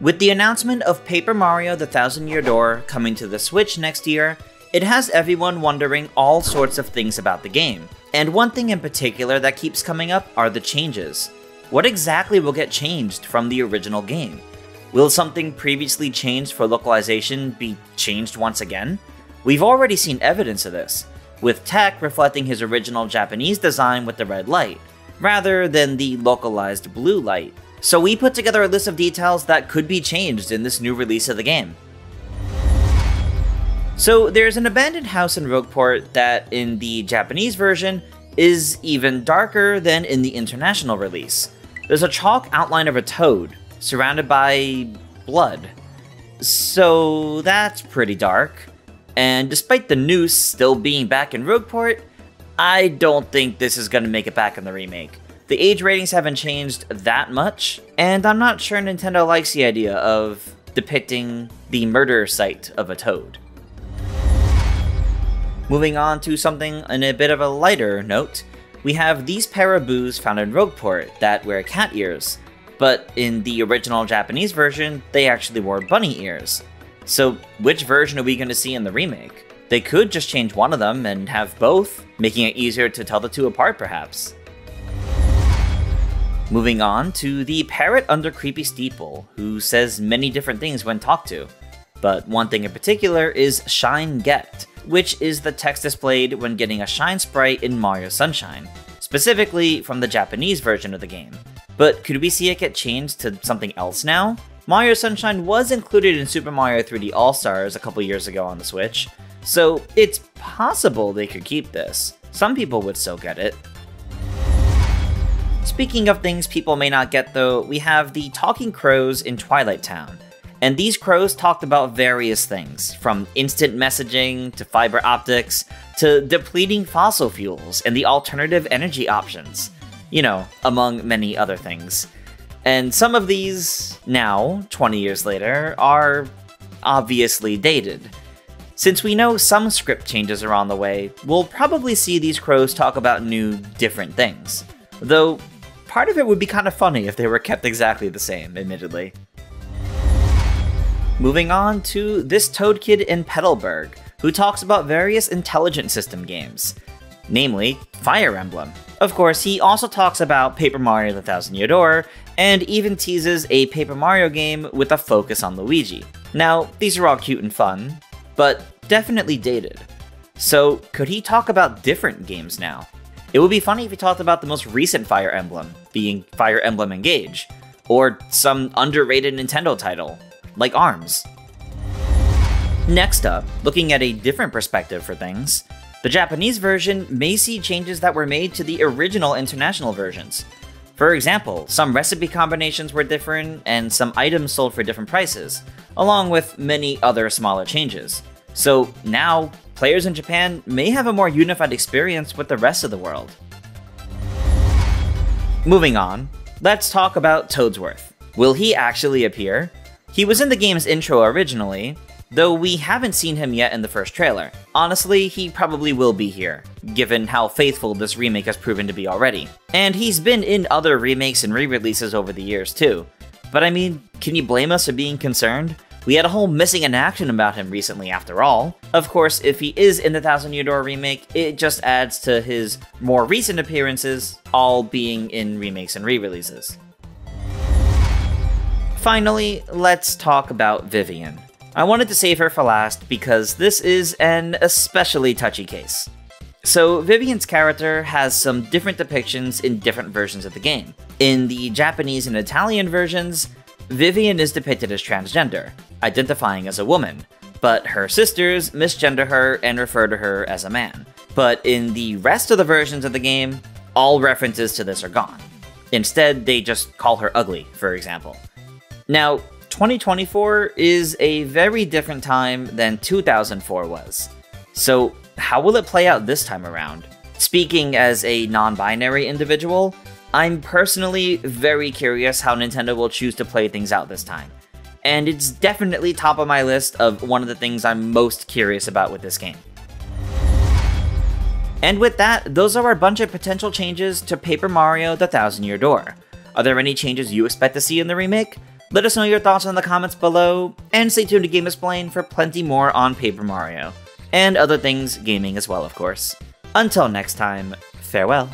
With the announcement of Paper Mario The Thousand Year Door coming to the Switch next year, it has everyone wondering all sorts of things about the game. And one thing in particular that keeps coming up are the changes. What exactly will get changed from the original game? Will something previously changed for localization be changed once again? We've already seen evidence of this, with Tech reflecting his original Japanese design with the red light, rather than the localized blue light. So we put together a list of details that could be changed in this new release of the game. So there's an abandoned house in Rogueport that, in the Japanese version, is even darker than in the international release. There's a chalk outline of a toad, surrounded by blood. So that's pretty dark. And despite the noose still being back in Rogueport, I don't think this is going to make it back in the remake. The age ratings haven't changed that much, and I'm not sure Nintendo likes the idea of depicting the murder site of a toad. Moving on to something in a bit of a lighter note, we have these pair of boos found in Rogueport that wear cat ears, but in the original Japanese version, they actually wore bunny ears. So which version are we going to see in the remake? They could just change one of them and have both, making it easier to tell the two apart perhaps. Moving on to the parrot under Creepy Steeple, who says many different things when talked to, but one thing in particular is Shine Get, which is the text displayed when getting a shine sprite in Mario Sunshine, specifically from the Japanese version of the game. But could we see it get changed to something else now? Mario Sunshine was included in Super Mario 3D All-Stars a couple years ago on the Switch, so it's possible they could keep this. Some people would still get it. Speaking of things people may not get though, we have the talking crows in Twilight Town. And these crows talked about various things, from instant messaging, to fiber optics, to depleting fossil fuels and the alternative energy options. You know, among many other things. And some of these, now, 20 years later, are obviously dated. Since we know some script changes are on the way, we'll probably see these crows talk about new, different things. Though, part of it would be kind of funny if they were kept exactly the same, admittedly. Moving on to this Toad Kid in Petalburg, who talks about various Intelligent System games, namely Fire Emblem. Of course, he also talks about Paper Mario The Thousand Year Door, and even teases a Paper Mario game with a focus on Luigi. Now, these are all cute and fun, but definitely dated. So, could he talk about different games now? It would be funny if he talked about the most recent Fire Emblem, being Fire Emblem Engage, or some underrated Nintendo title, like ARMS. Next up, looking at a different perspective for things, the Japanese version may see changes that were made to the original international versions. For example, some recipe combinations were different and some items sold for different prices, along with many other smaller changes. So now, players in Japan may have a more unified experience with the rest of the world. Moving on, let's talk about Toadsworth. Will he actually appear? He was in the game's intro originally, though we haven't seen him yet in the first trailer. Honestly, he probably will be here, given how faithful this remake has proven to be already. And he's been in other remakes and re-releases over the years too. But I mean, can you blame us for being concerned? We had a whole missing in action about him recently after all. Of course, if he is in the Thousand Year Door remake, it just adds to his more recent appearances, all being in remakes and re-releases. Finally, let's talk about Vivian. I wanted to save her for last because this is an especially touchy case. So Vivian's character has some different depictions in different versions of the game. In the Japanese and Italian versions, Vivian is depicted as transgender, identifying as a woman, but her sisters misgender her and refer to her as a man. But in the rest of the versions of the game, all references to this are gone. Instead, they just call her ugly, for example. Now, 2024 is a very different time than 2004 was. So how will it play out this time around? Speaking as a non-binary individual, I'm personally very curious how Nintendo will choose to play things out this time. And it's definitely top of my list of one of the things I'm most curious about with this game. And with that, those are a bunch of potential changes to Paper Mario The Thousand Year Door. Are there any changes you expect to see in the remake? Let us know your thoughts in the comments below, and stay tuned to GameXplain for plenty more on Paper Mario, and other things gaming as well, of course. Until next time, farewell.